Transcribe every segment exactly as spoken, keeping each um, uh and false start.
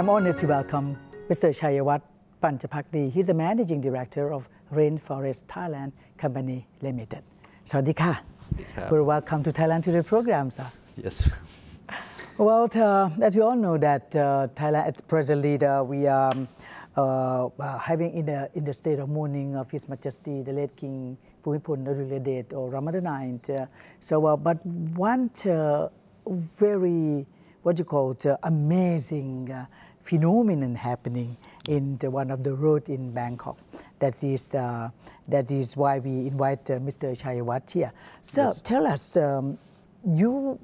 I'm honored to welcome Mister Chayawat Panjaphakdee. He's the Managing Director of Rainforest Thailand Company Limited. Sawadika. Well, welcome to Thailand Today program, sir. Yes. Well, uh, as we all know that uh, Thailand, presently, uh, we are um, uh, having in the in the state of mourning of His Majesty the late King Bhumibol Adulyadej or Ramadanite. Uh, so, uh, but one uh, very what you call it, uh, amazing uh, phenomenon happening in the, one of the roads in Bangkok. That is uh, that is why we invite uh, Mister Chayawat here. So yes. Tell us, um, you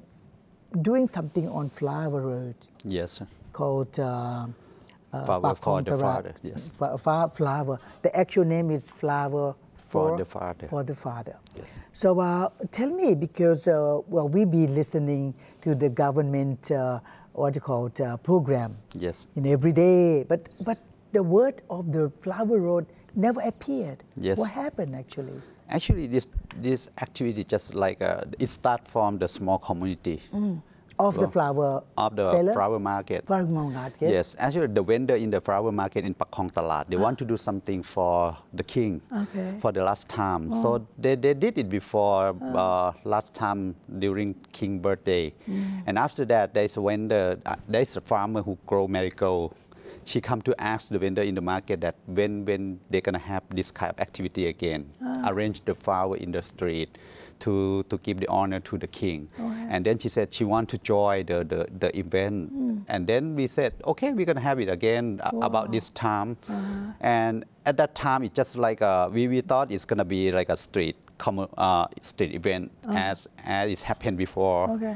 doing something on Flower Road? Yes, sir. Called uh, uh, Flower for the Father. Yes. Flower. The actual name is Flower for, for the Father. For the Father. Yes. So uh, tell me, because uh, well, we be listening to the government uh, what you call it, uh, program. Yes. In every day, but but the word of the Flower Road never appeared. Yes. What happened actually? Actually, this this activity just like uh, it starts from the small community mm. of so, the flower of the seller? flower market. Flower market. Yes. Actually, the vendor in the flower market in Pak Khlong Talat, they ah. want to do something for the king okay. for the last time. Oh. So they they did it before oh. uh, last time during King birthday, mm. and after that there's a vendor, uh, there's a farmer who grow marigold. She come to ask the vendor in the market that when when they're gonna have this kind of activity again, ah. arrange the flower in the street, to to give the honor to the king. Oh, yeah. And then she said she want to join the the, the event, mm. and then we said okay we're gonna have it again wow. about this time, uh-huh. and at that time it's just like a, we we thought it's gonna be like a street common uh, street event oh. as as it's happened before. Okay.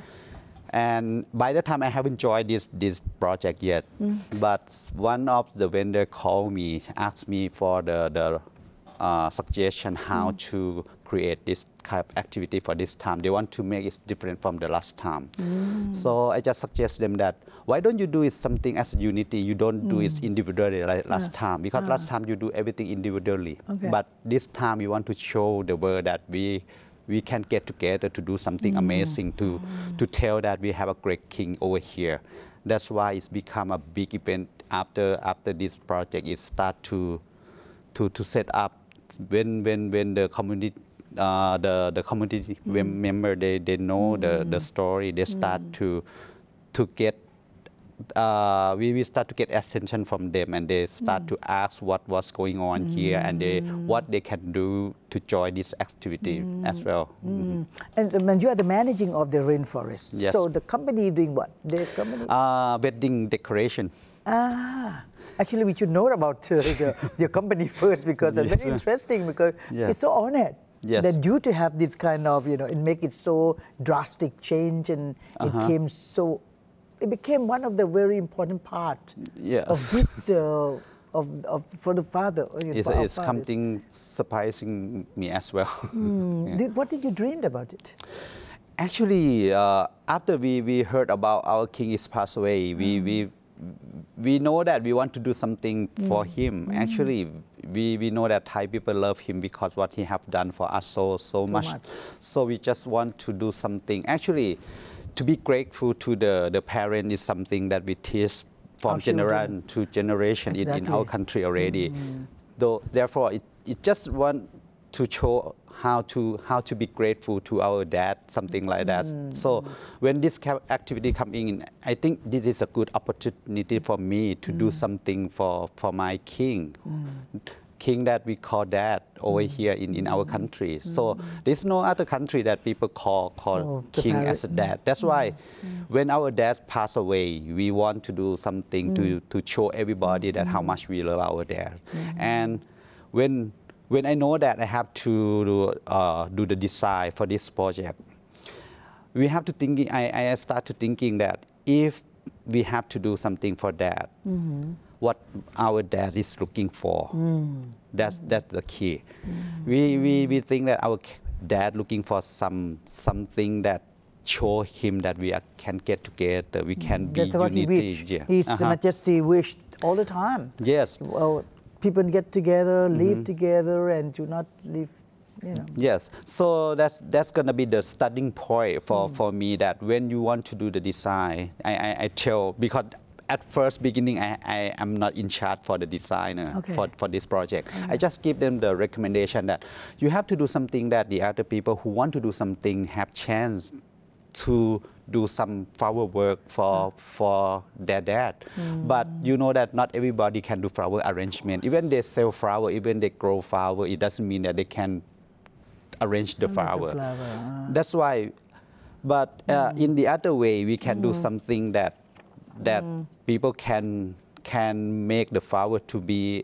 And by that time, I haven't joined this this project yet. Mm. But one of the vendor called me, asked me for the the uh, suggestion how mm. to create this kind of activity for this time. They want to make it different from the last time. Mm. So I just suggest them that why don't you do it something as a unity? You don't mm. do it individually like yeah. last time because uh. last time you do everything individually. Okay. But this time we want to show the world that we. we can get together to do something mm. amazing, to, mm. to tell that we have a great king over here. That's why it's become a big event after, after this project. It start to, to, to set up when, when, when the community, uh, the, the community mm. member, they, they know mm. the, the story, they start mm. to, to get Uh, we, we start to get attention from them, and they start mm. to ask what was going on mm. here, and they what they can do to join this activity mm. as well. Mm. Mm. And you are the managing of the Rainforest. Yes. So the company doing what? The company. Uh, wedding decoration. Ah. Actually, we should know about uh, the, your company first because it's yes. very interesting because yes. it's so on it. Yes. That due to have this kind of you know, it make it so drastic change, and uh-huh. it came so. It became one of the very important part yes. of this uh, of, of for the father. It's, for it's something surprising me as well. Mm. yeah. Did, what did you dream about it? Actually, uh, after we we heard about our king is passed away, mm. we we we know that we want to do something mm. for him. Mm. Actually, we we know that Thai people love him because what he have done for us so so, so much. much. So we just want to do something. Actually. To be grateful to the, the parent is something that we teach from generation to generation exactly. in, in our country already. Mm-hmm. Though, therefore, it, it just want to show how to how to be grateful to our dad, something like that. Mm-hmm. So when this activity comes in, I think this is a good opportunity for me to mm-hmm. do something for, for my king. Mm-hmm. King that we call dad over here in, in our country. Mm. So there's no other country that people call, call oh, king as a dad. That's mm. why mm. when our dad passed away, we want to do something mm. to, to show everybody that how much we love our dad. Mm. And when, when I know that I have to uh, do the design for this project, we have to think, I, I start to thinking that if we have to do something for dad, mm-hmm. what our dad is looking for. Mm. That's, that's the key. Mm. We, we, we think that our dad looking for some, something that show him that we are, can get together, we can mm. be that's unity. What he wished. Yeah. His uh-huh. Majesty wished all the time. Yes. Well, people get together, live mm-hmm. together, and do not live, you know. Yes, so that's, that's gonna be the starting point for, mm. for me that when you want to do the design, I, I, I tell, because at first beginning, I, I am not in charge for the designer okay. for, for this project. Okay. I just give them the recommendation that you have to do something that the other people who want to do something have chance to do some flower work for, for their dad. Mm. But you know that not everybody can do flower arrangement. Even they sell flower, even they grow flower, it doesn't mean that they can arrange the flower. The flower. Ah. That's why, but uh, mm. in the other way, we can mm. do something that that mm. people can can make the flower to be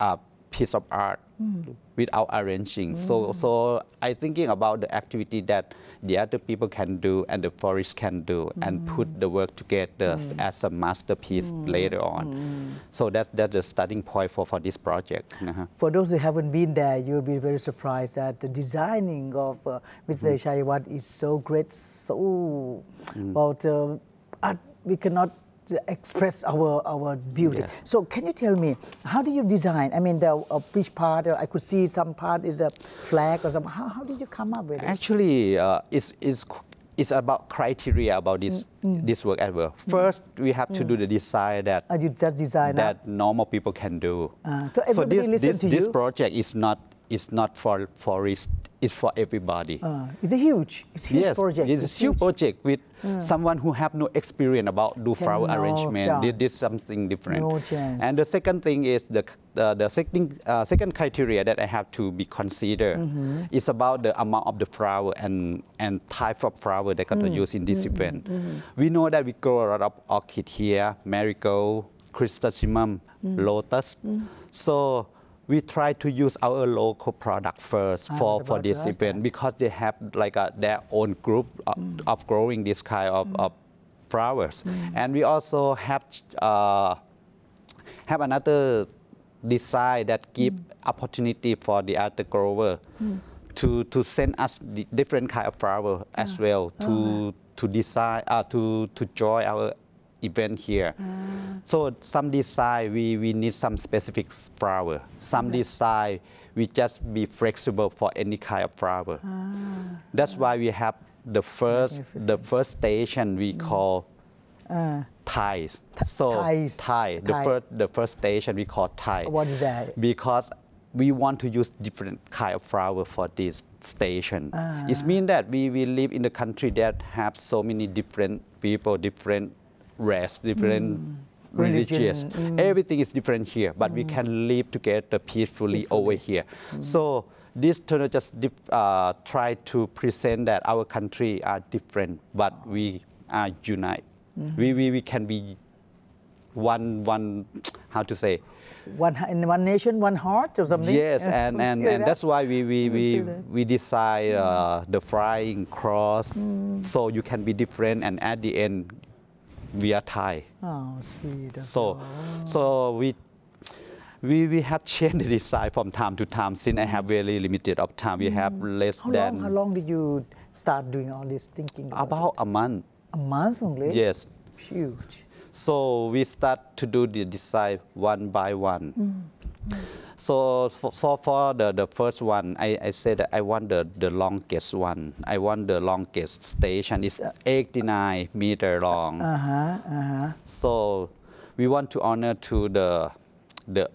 a piece of art mm. without arranging. Mm. So so I'm thinking about the activity that the other people can do and the forest can do mm. and put the work together mm. as a masterpiece mm. later on. Mm. So that, that's the starting point for, for this project. Uh-huh. For those who haven't been there, you'll be very surprised that the designing of uh, Mister Mm. Chayawat is so great, so mm. about uh, art. We cannot express our, our beauty. Yeah. So can you tell me, how do you design? I mean, the, uh, which part, uh, I could see some part is a flag or something. How, how did you come up with it? Actually, uh, it's, it's, it's about criteria about this, mm. this work ever. First, we have to mm. do the design that, uh, you just design that up? Normal people can do. Uh, so everybody so this, listen this, to this you? This project is not, is not for forest. It's for everybody. Uh, it's a huge, it's a huge yes, project. It's, it's a huge, huge project with yeah. someone who have no experience about do Can flower no arrangement. Chance. They did something different. No chance. And the second thing is the uh, the second uh, second criteria that I have to be considered mm-hmm. is about the amount of the flower and and type of flower that got mm-hmm. to use in this mm-hmm. event. Mm-hmm. We know that we grow a lot of orchid here, marigold, chrysanthemum, mm-hmm. lotus. Mm-hmm. So we try to use our local product first ah, for, for this event that. Because they have like a, their own group of, mm. of growing this kind of, mm. of flowers. Mm. And we also have, uh, have another design that give mm. opportunity for the other grower mm. to, to send us the different kind of flower yeah. as well to, oh. to design, uh, to, to join our event here. Mm. So some design, we, we need some specific flower. Some okay. design, we just be flexible for any kind of flower. Ah. That's yeah. why we have the first the first station we mm. call uh. Thai. So Thais. Thai, the Thai. first the first station we call Thai. What is that? Because we want to use different kind of flower for this station. Ah. It means that we, we live in a country that have so many different people, different race, different mm. religious, mm. everything is different here, but mm. we can live together peacefully, peacefully. over here. Mm. So this turn just uh, try to present that our country are different, but we are united. Mm-hmm. We, we, we can be one, one, how to say? One, in one nation, one heart or something? Yes, and, and, and that's why we, we, we, we decide mm. uh, the flying cross, mm. so you can be different, and at the end, we are Thai. Oh, sweet. So, oh. so we, we, we have changed the design from time to time since I have very limited of time. We mm. have less how than... Long, how long did you start doing all this thinking? About, about a month. A month only? Yes. Huge. So we start to do the design one by one. Mm. Mm. So for, so for the, the first one, I, I said that I want the, the longest one. I want the longest station. It's eighty-nine meter long. Uh-huh, uh-huh. So we want to honor to the, the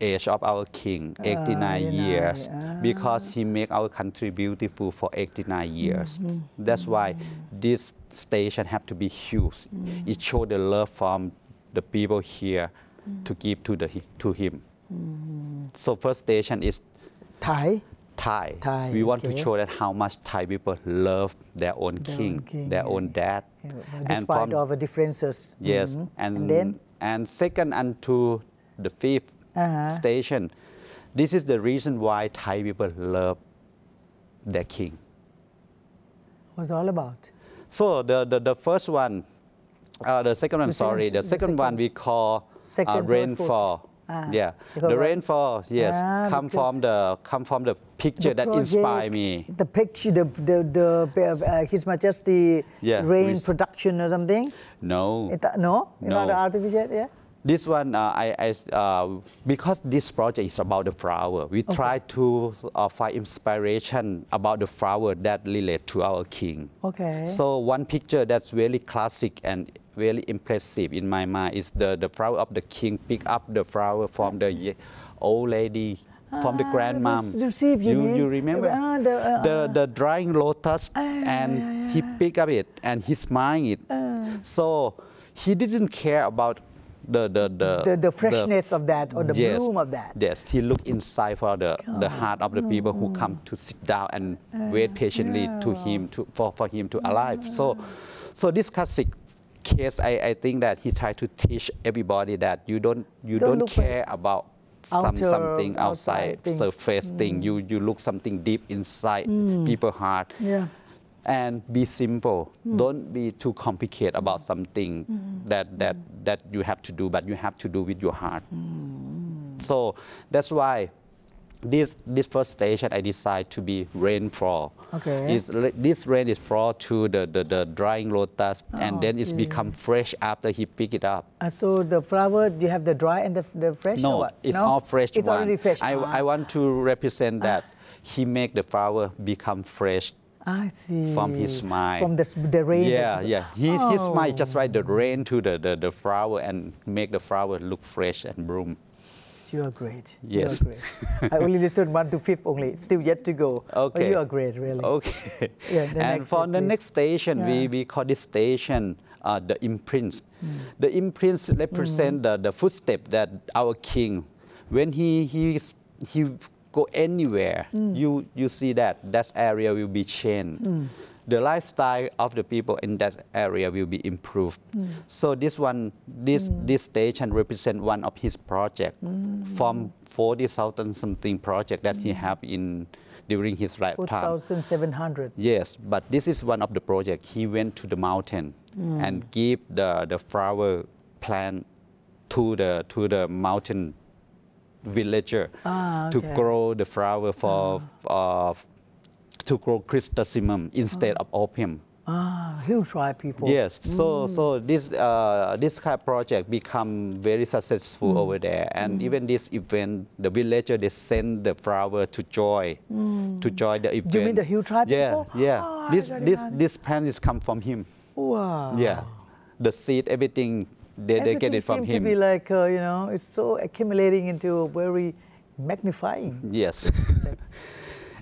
age of our king, eighty-nine years, uh, because he make our country beautiful for eighty-nine years. Mm-hmm. That's why this station have to be huge. Mm-hmm. It show the love from the people here mm-hmm. to give to, the, to him. Mm-hmm. So first station is Thai. Thai. Thai we want okay. to show that how much Thai people love their own their king, own king, their yeah. own dad. Yeah. Despite and from, of the differences. Yes. Mm-hmm. and, and then? And second and to the fifth uh-huh. station, this is the reason why Thai people love their king. What's it all about? So the, the, the first one, uh, the second one, the sorry, second, the second, second one we call uh, rainfall. Ah, yeah, the rainfall. Yes, ah, come from the come from the picture the project, that inspired me. The picture, the the, the uh, His Majesty yeah, rain production or something. No. It, no, no. Not artificial. Yeah. This one, uh, I, I, uh, because this project is about the flower, we okay. try to uh, find inspiration about the flower that relate to our king. Okay. So one picture that's really classic and really impressive in my mind is the, the flower of the king pick up the flower from the old lady. From ah, the grandmom, you, you, you remember ah, the, uh, the the drying lotus, uh, and yeah, yeah. he picked up it and he smiled it. Uh, so he didn't care about the the the, the, the freshness the, of that or the yes, bloom of that. Yes, he looked inside for the God. the heart of the people mm. who come to sit down and uh, wait patiently yeah. to him to for for him to yeah. arrive. So, so this classic case, I I think that he tried to teach everybody that you don't you don't, don't care about. Some, something outside, outside surface mm. thing. You you look something deep inside mm. people's heart, yeah. and be simple. Mm. Don't be too complicated about something mm. that that that you have to do, but you have to do with your heart. Mm. So that's why this this first station I decided to be rainfall. Okay. It's, this rain is fall to the, the the drying lotus, oh, and then it's become fresh after he pick it up. Uh, so the flower, do you have the dry and the the fresh? No, or what? it's no? all fresh. It's one. already fresh. I ah. I want to represent that ah. he make the flower become fresh. I see. From his smile. From the, the rain. Yeah, yeah. He, oh. His smile just right the rain to the, the the flower and make the flower look fresh and bloom. You are great. Yes. You are great. I only listened one to fifth only. Still yet to go. Okay. But you are great, really. Okay. Yeah, and for the next station, yeah. we, we call this station uh, the imprints. Mm. The imprints represent mm. the, the footstep that our king, when he he he go anywhere, mm. you you see that that area will be changed. Mm. The lifestyle of the people in that area will be improved. Mm. So this one, this mm. this station represent one of his project mm. from forty thousand something project that mm. he have in during his lifetime. four thousand seven hundred. Yes, but this is one of the project. He went to the mountain mm. and give the the flower plant to the to the mountain villager ah, okay. to grow the flower for. Ah. Uh, to grow chrysanthemum instead oh. of opium. Ah, he'll try people. Yes, mm. so so this uh, this kind of project become very successful mm. over there, and mm. even this event, the villager they send the flower to joy, mm. to joy the event. You mean the he'll try people? Yeah, yeah. Oh, this this man. this plant is come from him. Wow. Yeah, the seed, everything they, everything they get it from him. Everything seems to be like uh, you know, it's so accumulating into a very magnifying. Yes.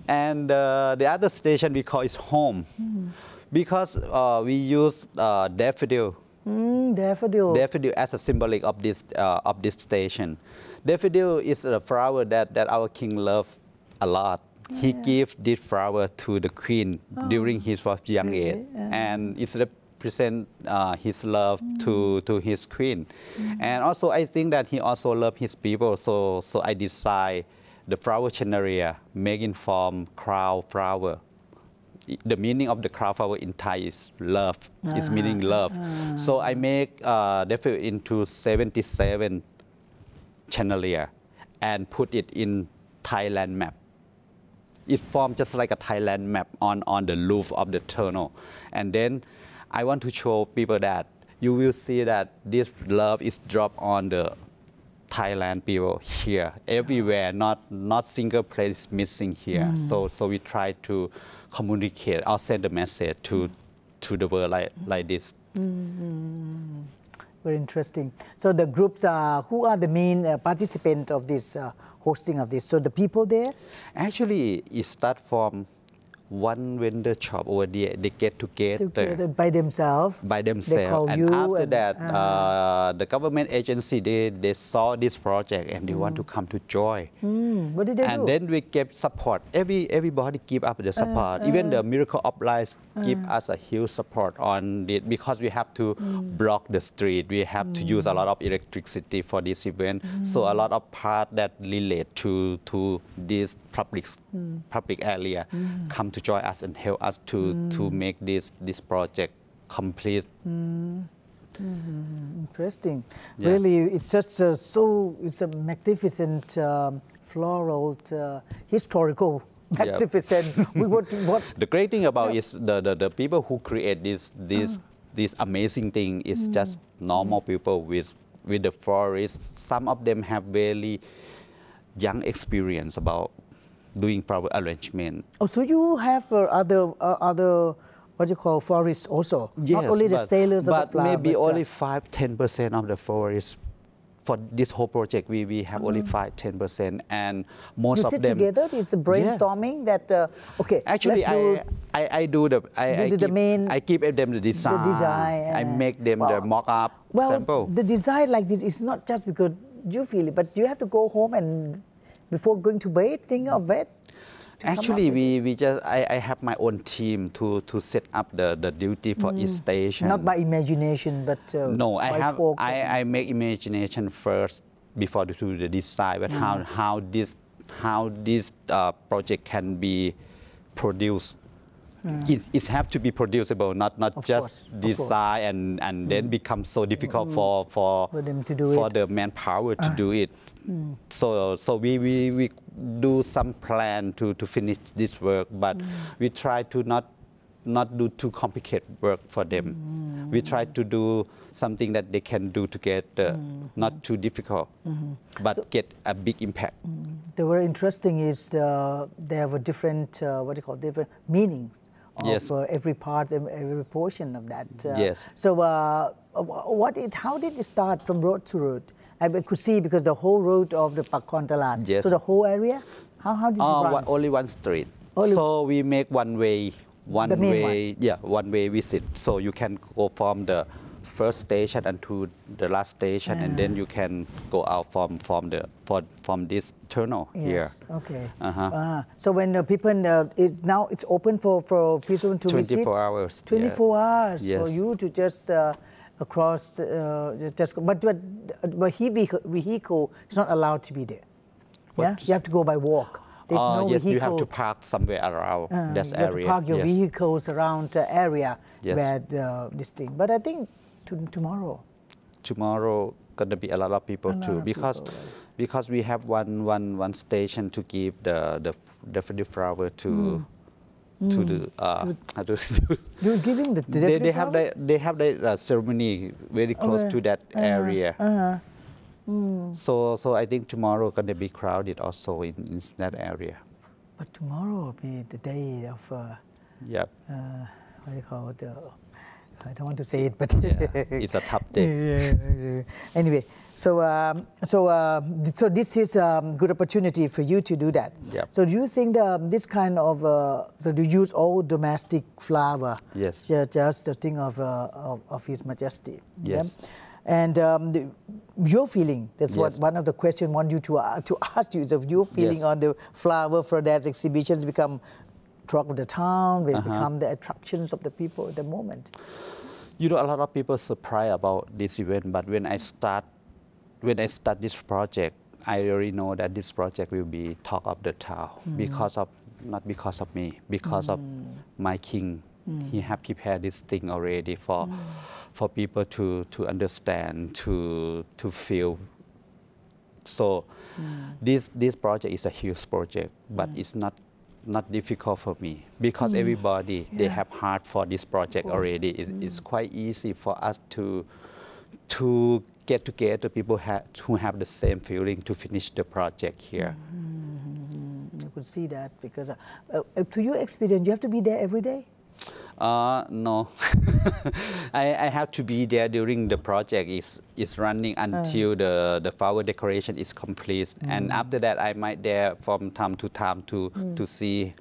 And uh, the other station we call is home, mm. because uh, we use uh, daffodil, mm, daffodil, daffodil as a symbolic of this uh, of this station. Daffodil is a flower that that our king loved a lot. Yeah. He gave this flower to the queen oh. during his young really? age, yeah. and it's represent uh, his love mm. to to his queen. Mm. And also, I think that he also loved his people. So so I decide. The flower channeria making from crown flower. The meaning of the crown flower in Thai is love. Uh-huh. It's meaning love. Uh-huh. So I make uh, definitely into seventy-seven channelia and put it in Thailand map. It formed just like a Thailand map on on the roof of the tunnel, and then I want to show people that you will see that this love is dropped on the. Thailand people here, everywhere, not not single place missing here. Mm. So so we try to communicate, I'll send a message to to the world like, like this. Mm-hmm. Very interesting. So the groups are, who are the main uh, participants of this uh, hosting of this? So the people there? Actually, it starts from one vendor shop over there, they get together, together by themselves. By themselves, and after and, that, uh, uh, the government agency they they saw this project and they mm. want to come to joy. Mm. What did they and do? And then we give support. Every everybody give up the support. Uh, uh, Even the Miracle of Life uh, give us a huge support on it because we have to mm. block the street. We have mm. to use a lot of electricity for this event. Mm. So a lot of part that relate to to this public mm. public area mm. come. To join us and help us to mm. to make this this project complete. Mm. Mm-hmm. Interesting. Yeah. Really, it's such a so it's a magnificent um, floral, uh, historical, magnificent. Yep. we, what, what? The great thing about yeah. is the, the the people who create this this oh. this amazing thing is mm. just normal people with with the forest. Some of them have very young experience about doing proper arrangement. Oh, so you have uh, other uh, other what you call forests also? Yes, not only but, the sailors but of the flower, maybe but only five ten percent of the forest. For this whole project, we, we have mm-hmm. only five, ten percent, and most you of them... You sit together? It's the brainstorming yeah. that, uh, okay, actually, let's do... I, I, I do the... I, I, do keep, the main, I keep them the design. The design. I make them wow. the mock-up well, sample. The design like this is not just because you feel it, but you have to go home and, before going to bed, think of it. Actually, we, we just I, I have my own team to to set up the, the duty for mm. each station. Not by imagination, but uh, no, I have talk I, I make imagination first before to do the design. But mm. how how this how this uh, project can be produced, mm. it it have to be producible, not not of just course, design and and mm. then become so difficult mm. for for for, them to do for the manpower to uh. do it. Mm. So so we we. we do some plan to, to finish this work, but mm. we try to not not do too complicated work for them. Mm. We try to do something that they can do to get uh, mm. not too difficult, mm-hmm. but so, get a big impact. Mm. The very interesting is uh, they have a different, uh, what do you call, different meanings of yes. uh, every part, every portion of that. Uh, yes. So uh, what it, how did it start from road to road? I could see because the whole road of the Pak Khlong Talat. Yes. So the whole area, how how did uh, it run? Only one street. Only so we make one way, one the way, one. yeah, one way visit. So you can go from the first station and to the last station, yeah. and then you can go out from from the from, from this tunnel yes. here. Okay. Uh huh. Uh, so when the people uh, it's now it's open for for people to visit. twenty-four hours. Twenty-four yeah. hours yes. for you to just. Uh, Across, uh, just, but but, but he vehicle is not allowed to be there. What? Yeah, you have to go by walk. There's uh, no yes, vehicle. You have to park somewhere around uh, this you area. You have to park your yes. vehicles around the area yes. where the, this thing. But I think to, tomorrow. Tomorrow gonna be a lot of people lot too of because people, right. because we have one one one station to give the the the flower to. Mm. To mm. the, uh, you're giving the they, they have the, they have the uh, ceremony very close okay. to that uh-huh. area. Uh-huh. Mm. So so I think tomorrow gonna be crowded also in, in that area. But tomorrow will be the day of. Uh, yeah. Uh, what do you call it? Uh, I don't want to say it, but yeah, it's a tough day. Yeah. Anyway, so um, so uh, so this is a um, good opportunity for you to do that. Yep. So do you think the, this kind of uh, so do you use all domestic flower? Yes. Just, just the thing of uh, of, of His Majesty. Yes. Yeah? And um, the, your feeling. That's yes. what one of the questions I want you to uh, to ask you is of your feeling yes. on the flower for that exhibitions become. Talk of the town, will uh-huh. become the attractions of the people at the moment. You know, a lot of people surprised about this event, but when I start, when I start this project, I already know that this project will be talk of the town mm. because of, not because of me, because mm. of my king. Mm. He have prepared this thing already for, mm. for people to, to understand, to, to feel. So mm. this, this project is a huge project, but mm. it's not not difficult for me because mm. everybody yeah. they have heart for this project already. It, mm. It's quite easy for us to to get together people ha who have the same feeling to finish the project here. Mm-hmm. You could see that because uh, uh, to your experience, you have to be there every day. Uh, no, I, I have to be there during the project is is running until uh. the the flower decoration is complete, mm. and after that I might there from time to time to mm. to see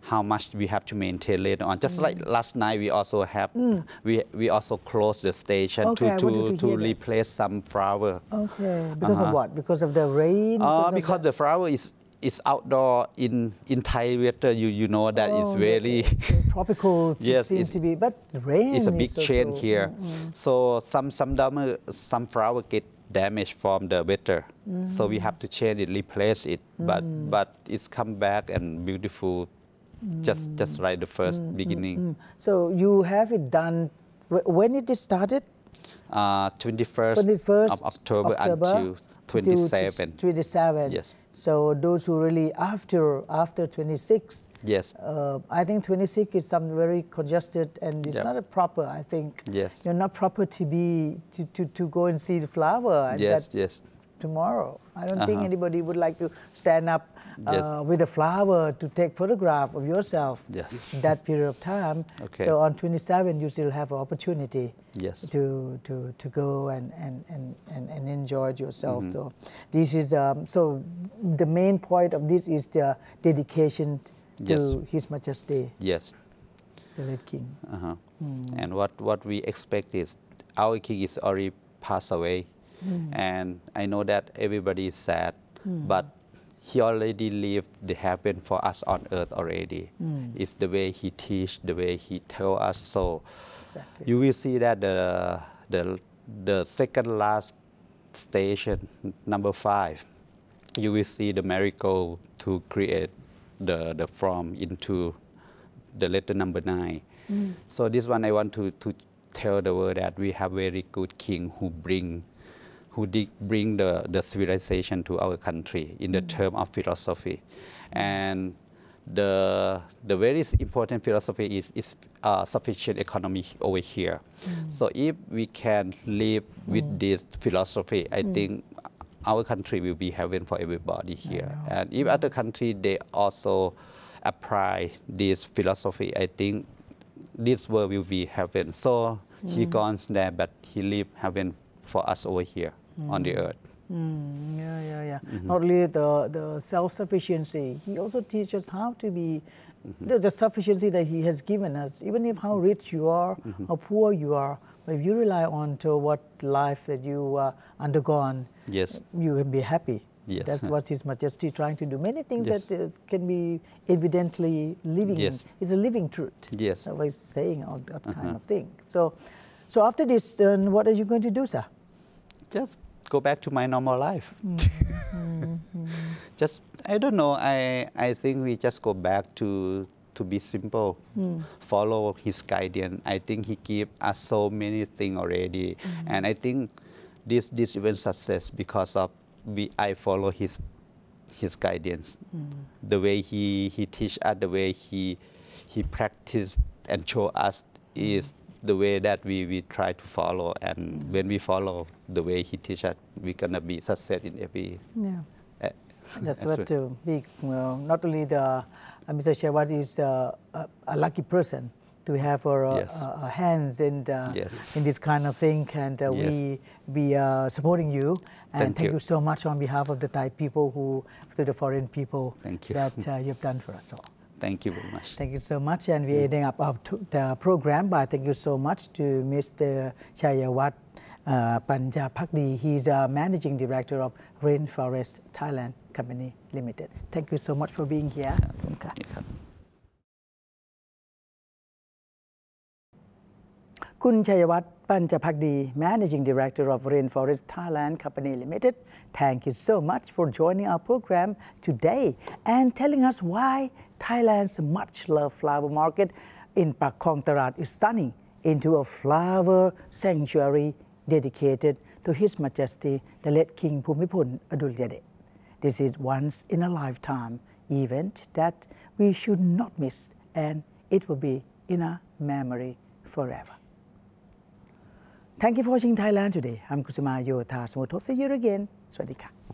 how much we have to maintain later on. Just mm. like last night, we also have mm. we we also closed the station okay, to to, to replace that. some flower. Okay, because uh-huh. of what? Because of the rain? Uh, because, because the flower is. It's outdoor in in Thai weather. You you know that oh, it's very tropical. To yes, seem to be, but rain. It's a big is chain also, here. Mm-hmm. So some some damage, some flower get damaged from the weather. Mm-hmm. So we have to change it, replace it. Mm-hmm. But but it's come back and beautiful, mm-hmm. just just like the first mm-hmm. beginning. Mm-hmm. So you have it done. When it started? Uh, twenty-first of October, October until twenty-seven. twenty-seven. Yes. So those who really after after twenty-six. Yes. Uh, I think twenty-six is some very congested and it's yep. not a proper. I think. Yes. You're not proper to be to to, to go and see the flower. And yes. That, yes. Tomorrow, I don't uh-huh. think anybody would like to stand up uh, yes. with a flower to take photograph of yourself yes. in that period of time. Okay. So on twenty-seven, you still have an opportunity yes. to to to go and and and and enjoy yourself. Mm-hmm. So this is um, so the main point of this is the dedication yes. to His Majesty. Yes, the late King. Uh-huh. Mm. And what what we expect is our King is already passed away. Mm. And I know that everybody is sad, mm. but he already lived the heaven for us on earth already. Mm. It's the way he teach, the way he tell us. So exactly. you will see that the the the second last station, number five, you will see the miracle to create the the form into the letter number nine. Mm. So this one I want to to tell the world that we have very good king who bring. who did bring the, the civilization to our country in the mm-hmm. term of philosophy. And the, the very important philosophy is, is uh, sufficient economy over here. Mm-hmm. So if we can live mm-hmm. with this philosophy, I mm-hmm. think our country will be heaven for everybody here. And if other country, they also apply this philosophy, I think this world will be heaven. So mm-hmm. he gone there, but he lived heaven for us over here. Mm. On the earth. Mm, yeah, yeah, yeah. Mm-hmm. Not only the, the self-sufficiency, he also teaches how to be, mm-hmm. the, the sufficiency that he has given us, even if how rich you are, mm-hmm. how poor you are, but if you rely on to what life that you uh, undergone, yes. you will be happy. Yes. That's what His Majesty trying to do. Many things yes. that uh, can be evidently living. Yes. It's a living truth. Yes. That's what he's saying, all that uh-huh. kind of thing. So, so after this, then what are you going to do, sir? Just go back to my normal life. Mm-hmm. Just, I don't know, I, I think we just go back to, to be simple, mm. follow His guidance. I think He gave us so many things already. Mm-hmm. And I think this, this event success because of we, I follow His, His guidance. Mm. The way He, He teach us, the way He, He practice and show us is the way that we, we try to follow, and mm. when we follow the way He teaches, we're going to be success in every... Yeah, uh, that's what to uh, be. Uh, not only the, uh, Mister Chayawat is uh, a, a lucky person to have our, uh, yes. uh, our hands in, uh, yes. in this kind of thing, and uh, yes. we be uh, supporting you. And thank, thank you. you so much on behalf of the Thai people who, to the foreign people thank you. that uh, you've done for us all. Thank you very much. Thank you so much. And we're ending up our the program by thank you so much to Mister Chayawat uh, Panjaphakdee. He's a managing director of Rainforest Thailand Company Limited. Thank you so much for being here. Yeah. Yeah. คุณ Chayawat Panjaphakdee, Managing Director of Rainforest Thailand Company Limited. Thank you so much for joining our program today and telling us why Thailand's much-loved flower market in Pak Khlong Talat is stunning into a flower sanctuary dedicated to His Majesty, the late King Bhumibol Adulyadej. This is once-in-a-lifetime event that we should not miss, and it will be in our memory forever. Thank you for watching Thailand Today. I'm Kusuma Yota. So we'll talk to you again. Swadika.